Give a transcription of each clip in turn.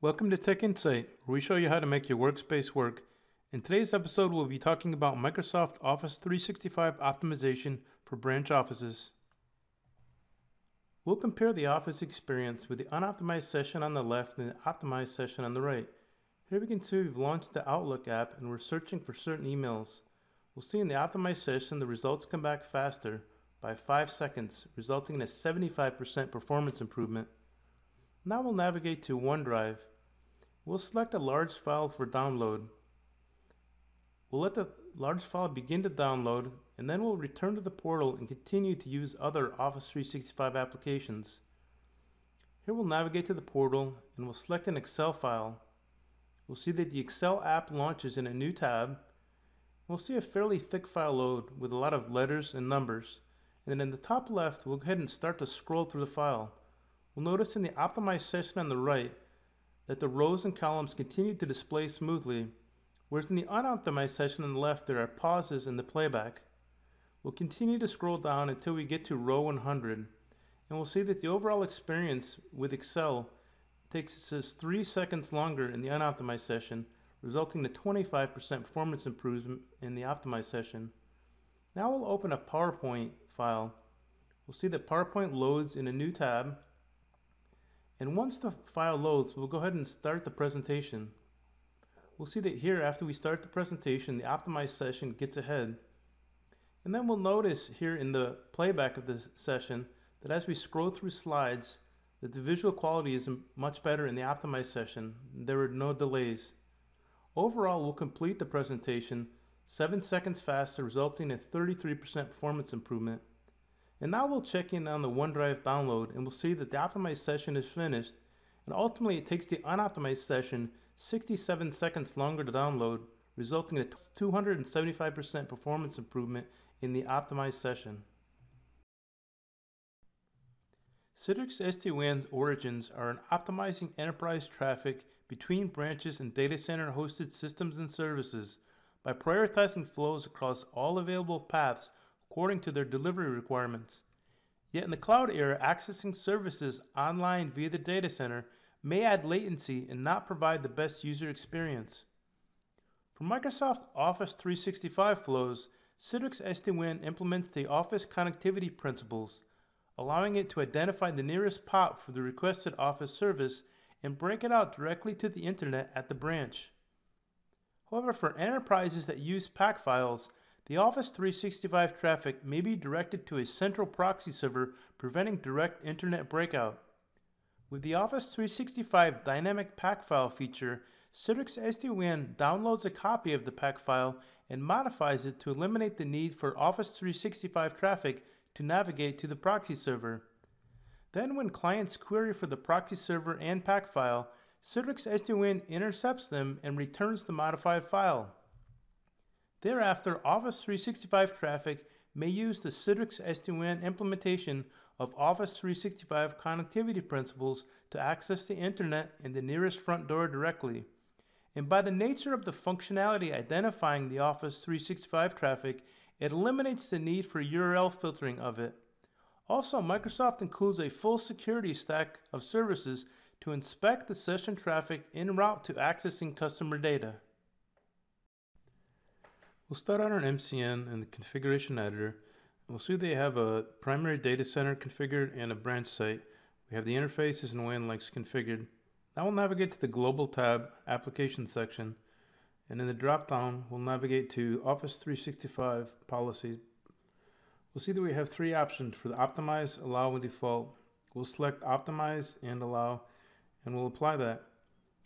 Welcome to Tech Insight, where we show you how to make your workspace work. In today's episode, we'll be talking about Microsoft Office 365 optimization for branch offices. We'll compare the Office experience with the unoptimized session on the left and the optimized session on the right. Here we can see we've launched the Outlook app and we're searching for certain emails. We'll see in the optimized session the results come back faster by 5 seconds, resulting in a 75% performance improvement. Now we'll navigate to OneDrive. We'll select a large file for download. We'll let the large file begin to download, and then we'll return to the portal and continue to use other Office 365 applications. Here we'll navigate to the portal and we'll select an Excel file. We'll see that the Excel app launches in a new tab. We'll see a fairly thick file load with a lot of letters and numbers. And then in the top left, we'll go ahead and start to scroll through the file. We'll notice in the optimized session on the right that the rows and columns continue to display smoothly, whereas in the unoptimized session on the left there are pauses in the playback. We'll continue to scroll down until we get to row 100, and we'll see that the overall experience with Excel takes us 3 seconds longer in the unoptimized session, resulting in a 25% performance improvement in the optimized session. Now we'll open a PowerPoint file. We'll see that PowerPoint loads in a new tab, and once the file loads, we'll go ahead and start the presentation. We'll see that here, after we start the presentation, the optimized session gets ahead. And then we'll notice here in the playback of this session that as we scroll through slides, that the visual quality is much better in the optimized session. There were no delays. Overall, we'll complete the presentation 7 seconds faster, resulting in a 33% performance improvement. And now we'll check in on the OneDrive download, and we'll see that the optimized session is finished, and ultimately it takes the unoptimized session 67 seconds longer to download, resulting in a 275% performance improvement in the optimized session. Citrix SD-WAN's origins are in optimizing enterprise traffic between branches and data center hosted systems and services by prioritizing flows across all available paths according to their delivery requirements. Yet in the cloud era, accessing services online via the data center may add latency and not provide the best user experience. For Microsoft Office 365 flows, Citrix SD-WAN implements the Office connectivity principles, allowing it to identify the nearest POP for the requested Office service and break it out directly to the internet at the branch. However, for enterprises that use PAC files, the Office 365 traffic may be directed to a central proxy server, preventing direct internet breakout. With the Office 365 dynamic PAC file feature, Citrix SD-WAN downloads a copy of the PAC file and modifies it to eliminate the need for Office 365 traffic to navigate to the proxy server. Then when clients query for the proxy server and PAC file, Citrix SD-WAN intercepts them and returns the modified file. Thereafter, Office 365 traffic may use the Citrix SD-WAN implementation of Office 365 connectivity principles to access the internet and the nearest front door directly. And by the nature of the functionality identifying the Office 365 traffic, it eliminates the need for URL filtering of it. Also, Microsoft includes a full security stack of services to inspect the session traffic en route to accessing customer data. We'll start on our MCN in the Configuration Editor. We'll see they have a primary data center configured and a branch site. We have the interfaces and WAN links configured. Now we'll navigate to the Global tab, Application section, and in the drop-down, we'll navigate to Office 365 Policies. We'll see that we have 3 options for the Optimize, Allow, and Default. We'll select Optimize and Allow, and we'll apply that.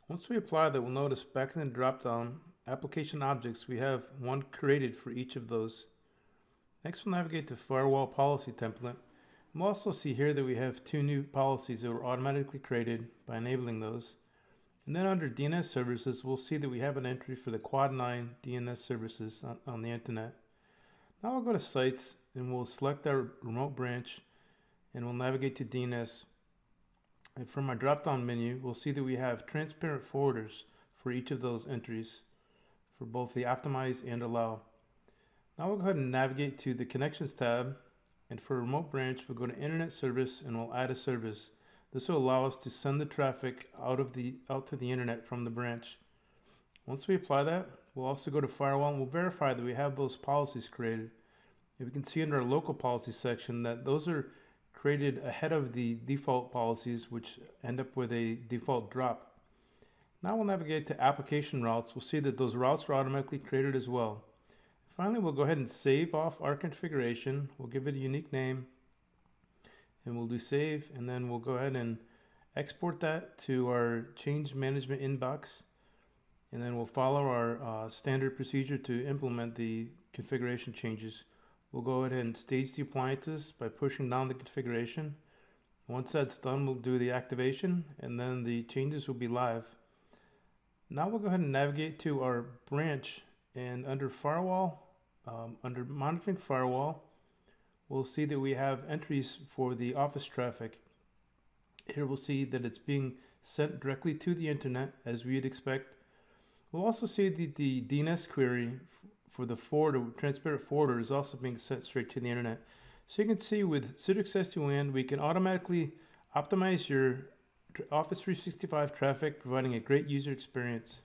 Once we apply that, we'll notice back in the drop-down, Application Objects, we have one created for each of those. Next, we'll navigate to Firewall Policy Template. We'll also see here that we have 2 new policies that were automatically created by enabling those. And then under DNS Services, we'll see that we have an entry for the Quad9 DNS services on the internet. Now we'll go to Sites, and we'll select our remote branch, and we'll navigate to DNS. And from our drop-down menu, we'll see that we have transparent forwarders for each of those entries, for both the Optimize and Allow. Now we'll go ahead and navigate to the Connections tab, and for remote branch, we'll go to Internet Service and we'll add a service. This will allow us to send the traffic out to the internet from the branch. Once we apply that, we'll also go to firewall and we'll verify that we have those policies created. And we can see under our local policy section that those are created ahead of the default policies, which end up with a default drop. Now we'll navigate to application routes. We'll see that those routes are automatically created as well. Finally, we'll go ahead and save off our configuration. We'll give it a unique name. And we'll do save, and then we'll go ahead and export that to our change management inbox, and then we'll follow our standard procedure to implement the configuration changes. We'll go ahead and stage the appliances by pushing down the configuration. Once that's done, we'll do the activation, and then the changes will be live. Now we'll go ahead and navigate to our branch, and under firewall, under monitoring firewall, we'll see that we have entries for the office traffic. Here we'll see that it's being sent directly to the internet, as we'd expect. We'll also see that the DNS query for the forwarder, transparent forwarder, is also being sent straight to the internet. So you can see with Citrix SD-WAN, we can automatically optimize your Office 365 traffic, providing a great user experience.